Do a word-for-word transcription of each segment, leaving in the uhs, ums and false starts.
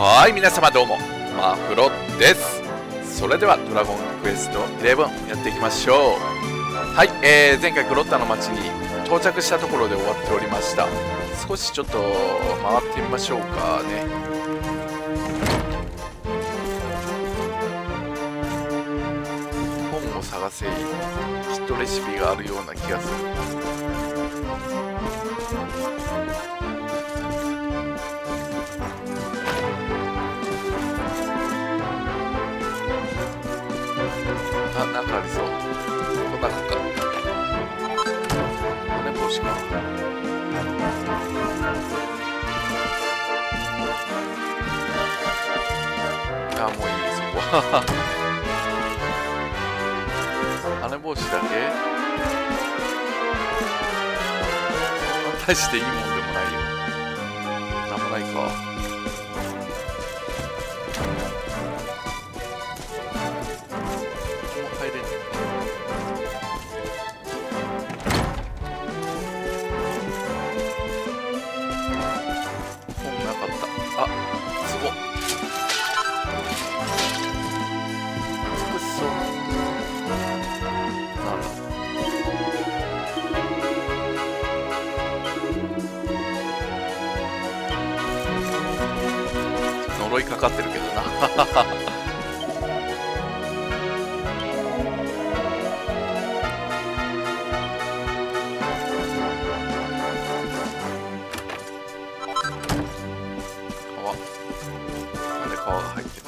はーい、皆様どうも、まふろです。それではドラゴンクエストじゅういちやっていきましょう。はい、えー、前回グロッタの町に到着したところで終わっておりました。少しちょっと回ってみましょうかね。本を探せ、きっとレシピがあるような気がする。なんかありそう。こんなのか。骨帽子か。あ、もういいそこは。羽帽子だけ。大していいもんでもないよ。なんもないか。かかってるけどな川、なんで川が入ってる。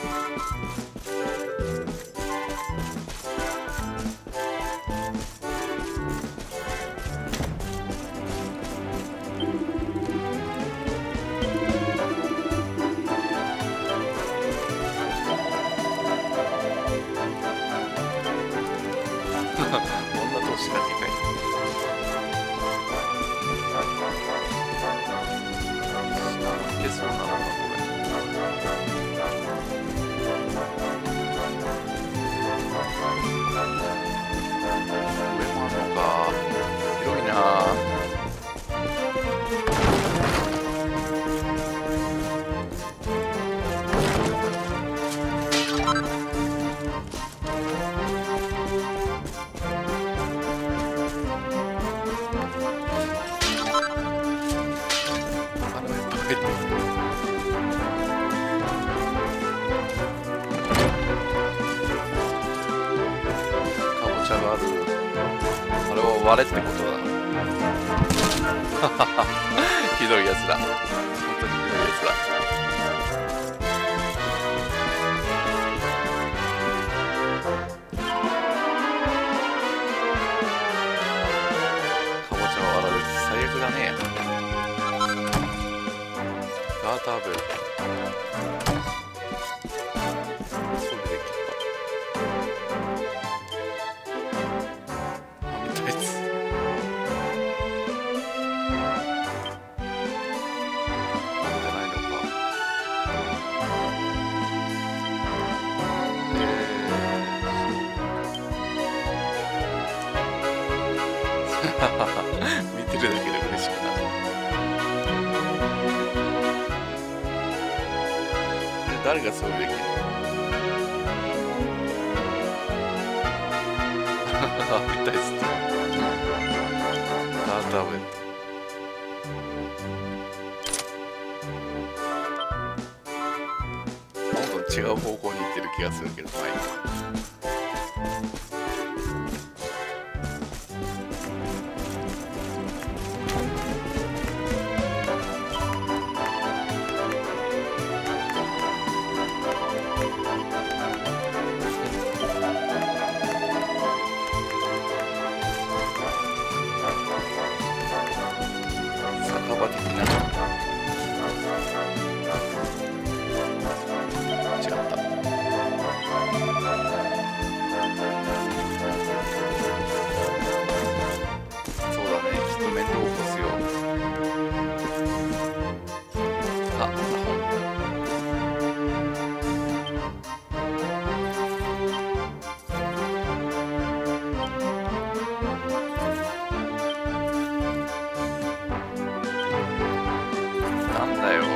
あれってことだひどいやつだ、本当にひどいやつだ。かぼちゃを割られて最悪だね。ガーターブ装備できる。見てるだけで嬉しくなる。誰がそうできるのみたいですね。ガーターブレッド。どんどん違う方向に行ってる気がするけど、まあいいか。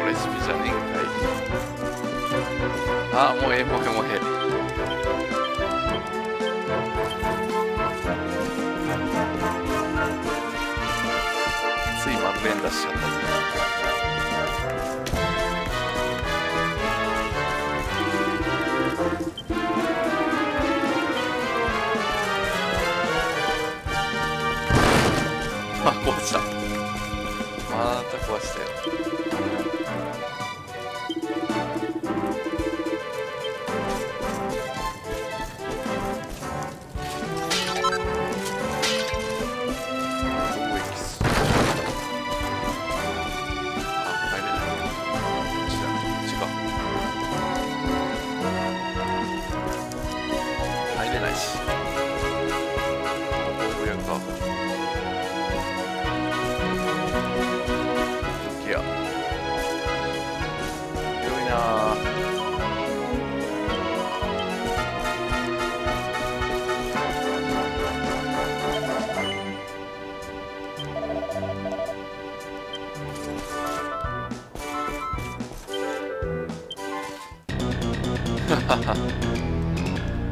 レシピじゃねえんかい。あ、もうええもうええもうええ。つい満遍出しちゃったぜ。あ、壊した。また壊したよ。入れないし。防具屋か。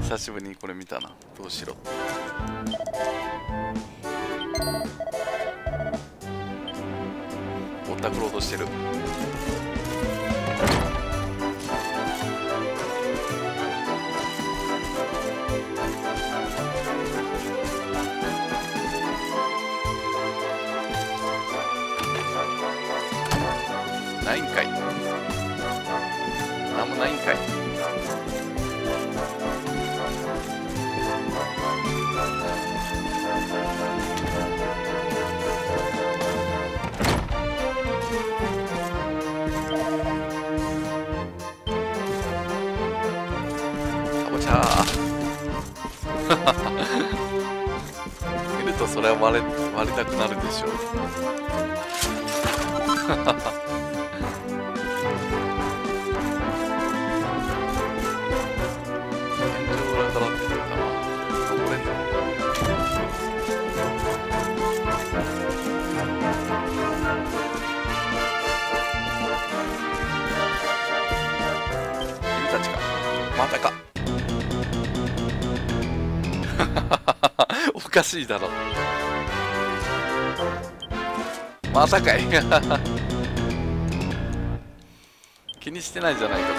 久しぶりにこれ見たな。どうしろ。ぼったくろうとしてる。ないんかい。なんもないんかい。見るとそれは割れ、割れたくなるでしょう。天井裏からって言ったな。登れんの？君たちか。またか。おかしいだろ。またかい。気にしてないじゃないかと。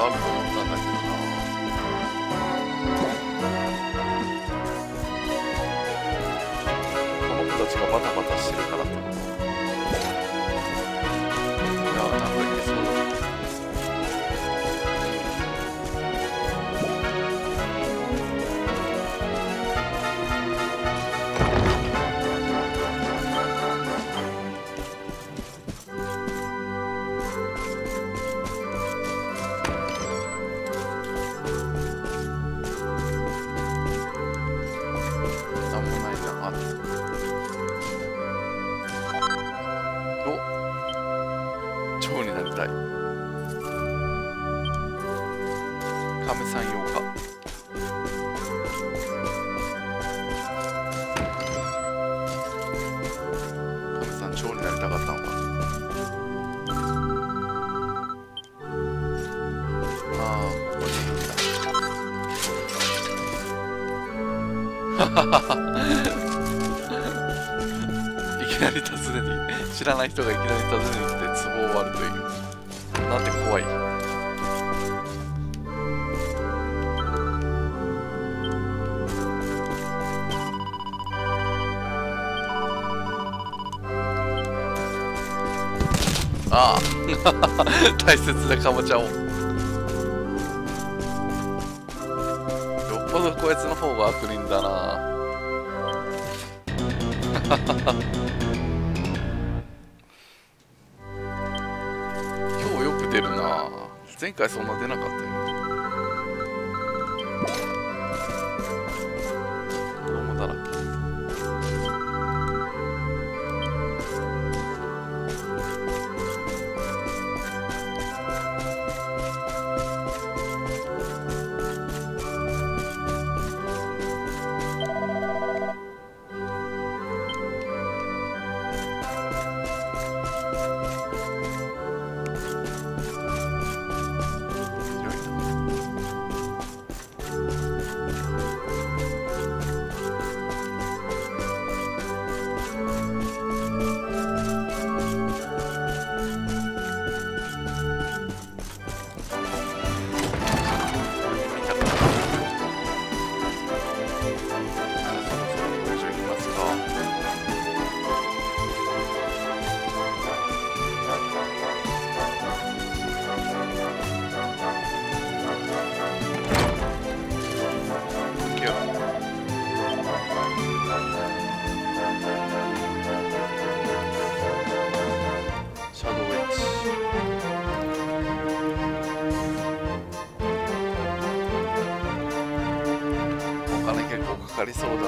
あると思ったんだけどな。この子たちがバタバタしてるからってこと。いやー、なんかいけそうだ。いきなり訪ねに知らない人がいきなり訪ねに来て壺を割るというなんて怖い。ああ大切なかぼちゃを。よっぽどこいつの方が悪人だな。ハハハ今日よく出るな。前回そんな出なかったよ。子供だらけ。かりそうだね。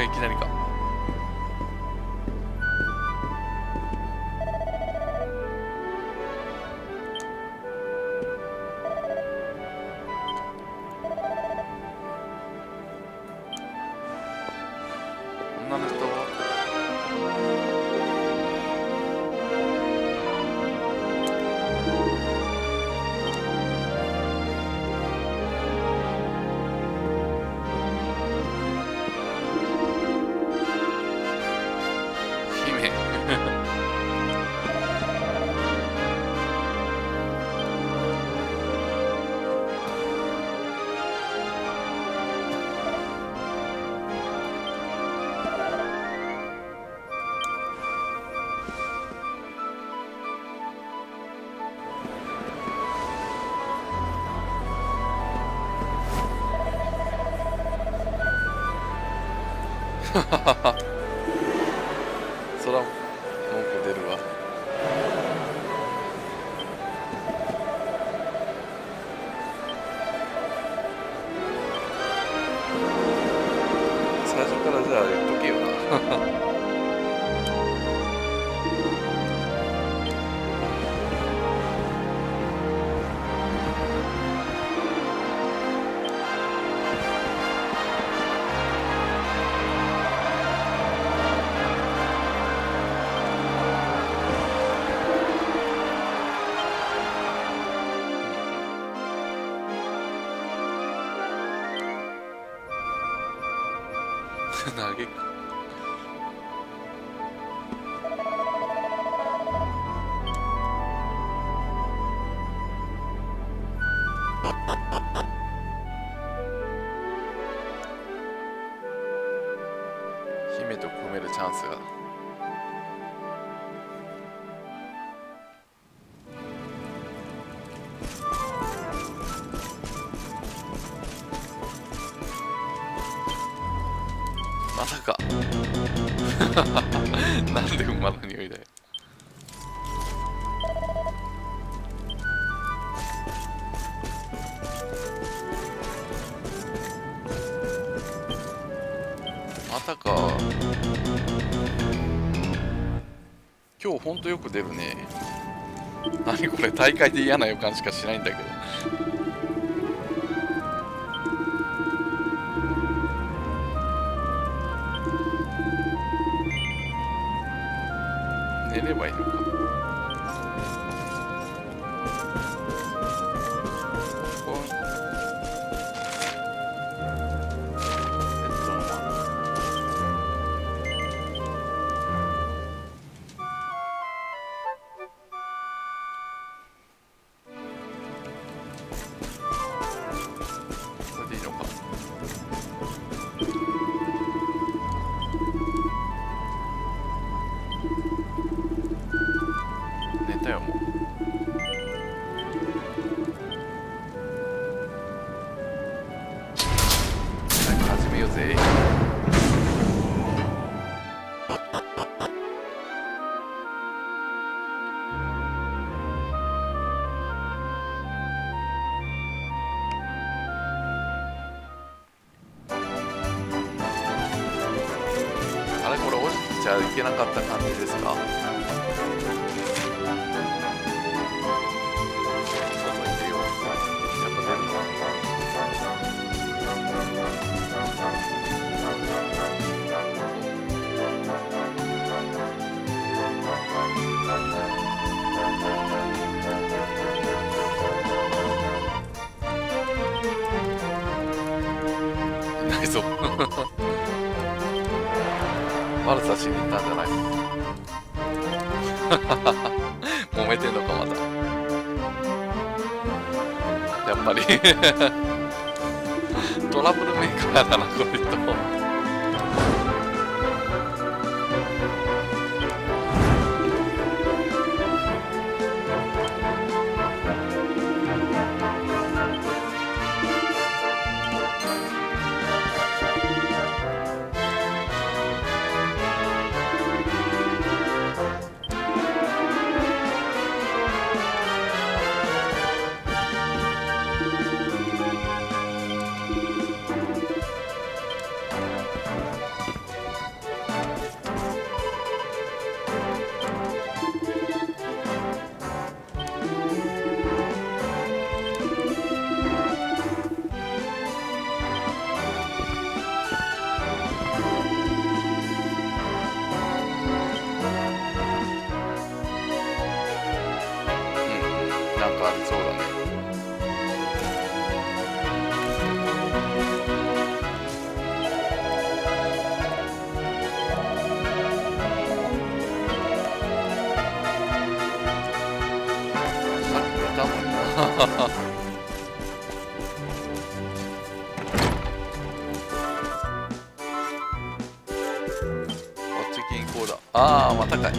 いきなりか。ハハハハ。そら文句出るわ。最初からじゃあ言っとけよな。チャンスが。まさかなんで馬の匂いだよ。またか今日ほんとよく出るね。何これ、大会で嫌な予感しかしないんだけど寝ればいいのか。いけなかった感じですか。いないぞ悪さしに行ったんじゃない？揉めてんのかまた。やっぱりトラブルメーカーだなこれと。ああ、またかい。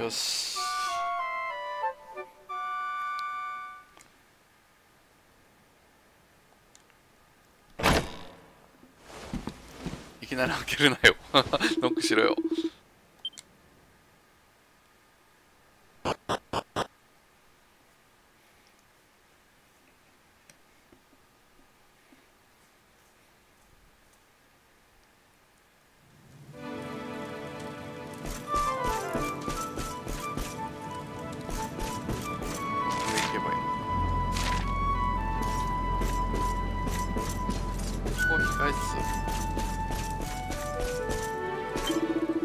よし。いきなり開けるなよノックしろよ。ここ控えつつ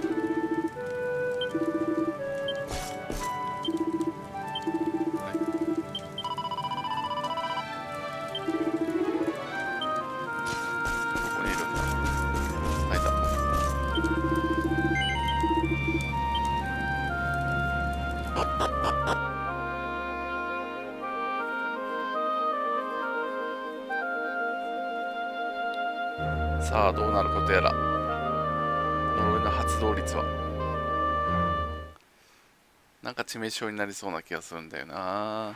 さあどうなることやら。呪いの発動率はなんか致命傷になりそうな気がするんだよな。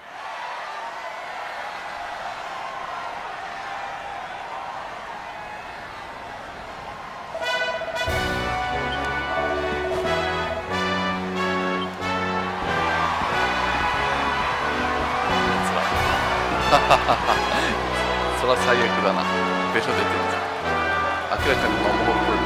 そら最悪だな。ベロ出てる。明らかに魔物っぽい。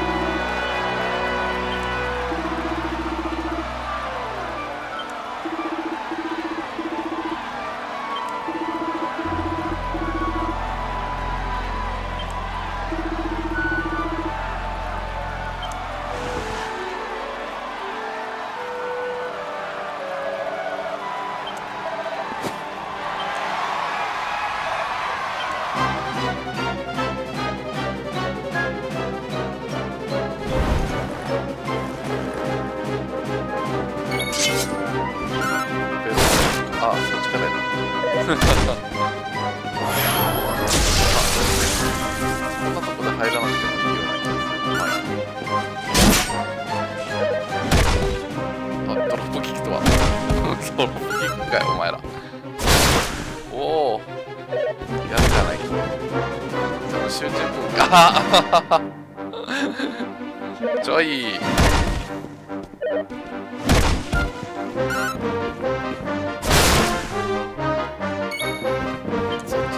ちょい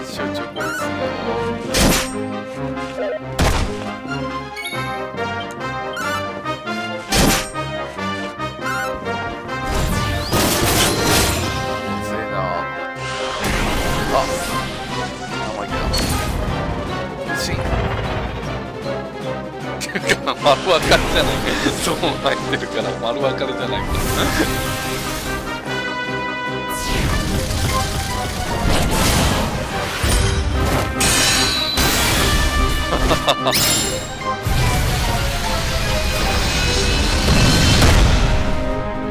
集中攻撃するの強いなあ。生意気だな。不審丸分かれじゃないか。そう入ってるから丸分かれじゃないか。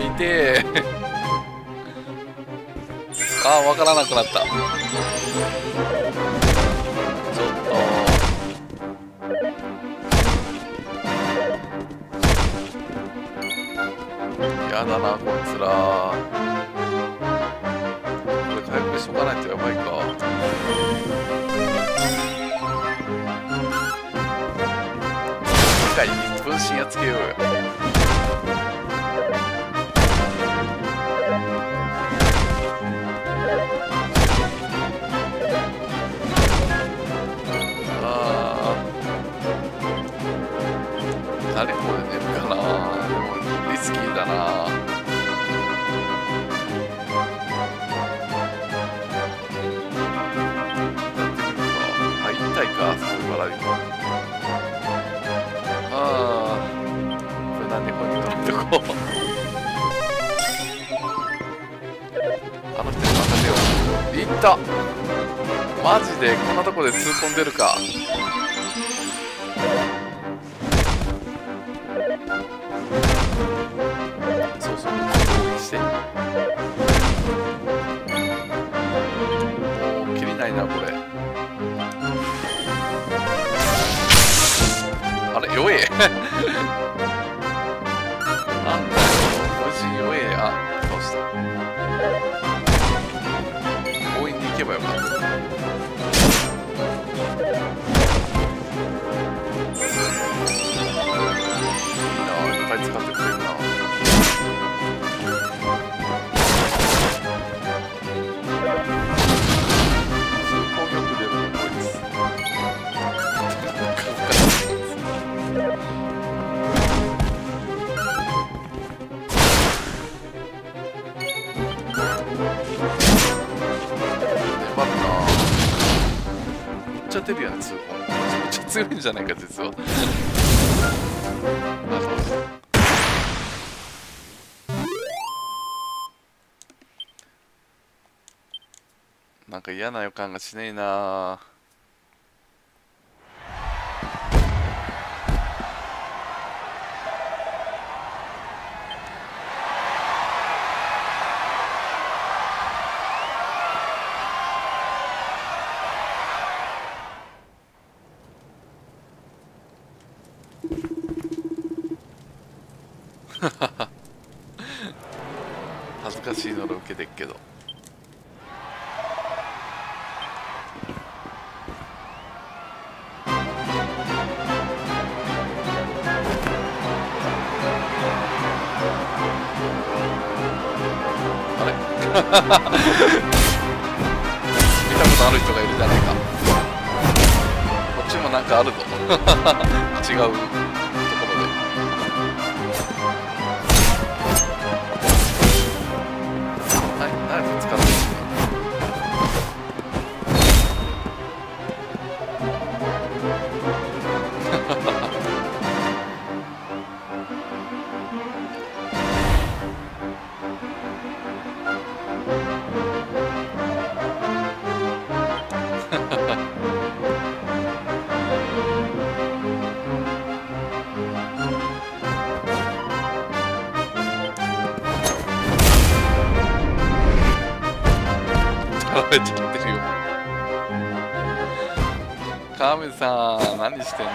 痛え。あー分からなくなった。やだなこいつら。これ回復しとかないとやばいか。今回分身やっつけようよ。あー誰これ出るかな。リスキーだな。いったマジでこんなとこで痛恨出るか。そうそう攻撃して。もう切りないなこれ。あれ弱え。なんだよ無事弱えや。倒した。行けばよかった。これいいな、いっぱい使ってくれるな。めっちゃ強いんじゃないか実は。なんか嫌な予感がしねえな。恥ずかしいので受けてっけど。見たことある人がいるじゃないか。こっちもなんかあるぞ。違うところでナイフ使って食べちゃってるよ。川水さん何してんの。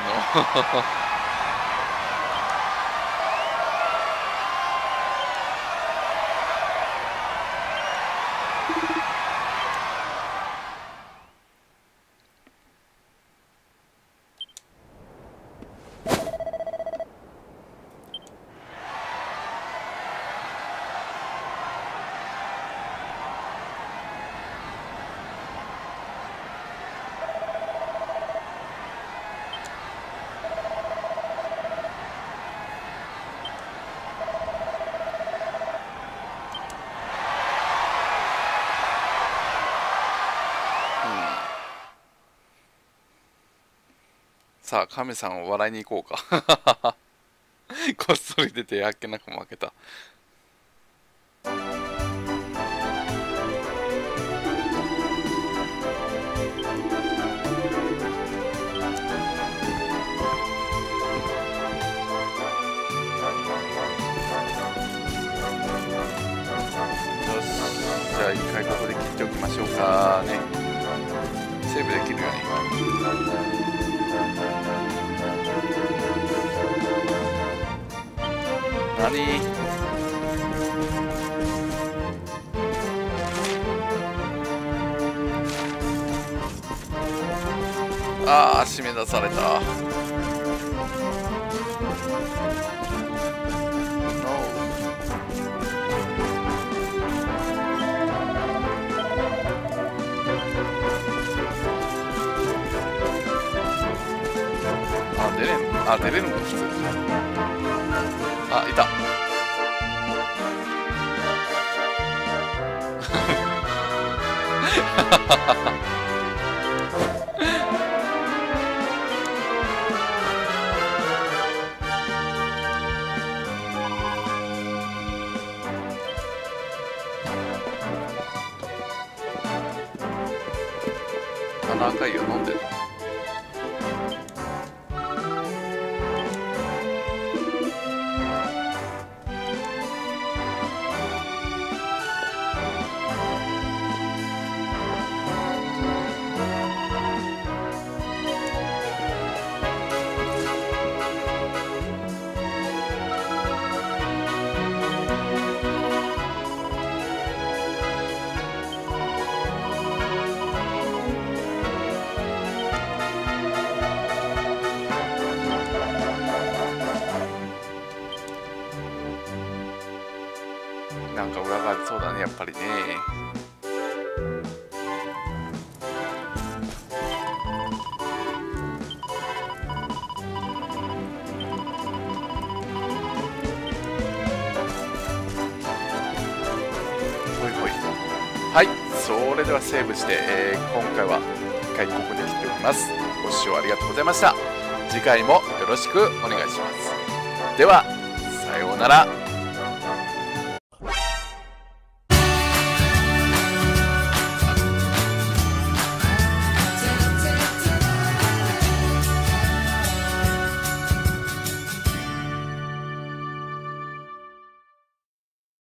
さあ、カメさんを笑いに行こうか。こっそり出てあっけなく負けた。よし、じゃあ一回ここで切っておきましょうかね。セーブできるように。何？ああ、締め出された。あ、出れんの？あ、出れんの？普通。あ、いた。鼻赤いよ、飲んでる。なんか裏がありそうだね、やっぱりね。ほいほい。はい、それではセーブして、えー、今回は一回ここで切っておきます。ご視聴ありがとうございました。次回もよろしくお願いします。ではさようなら。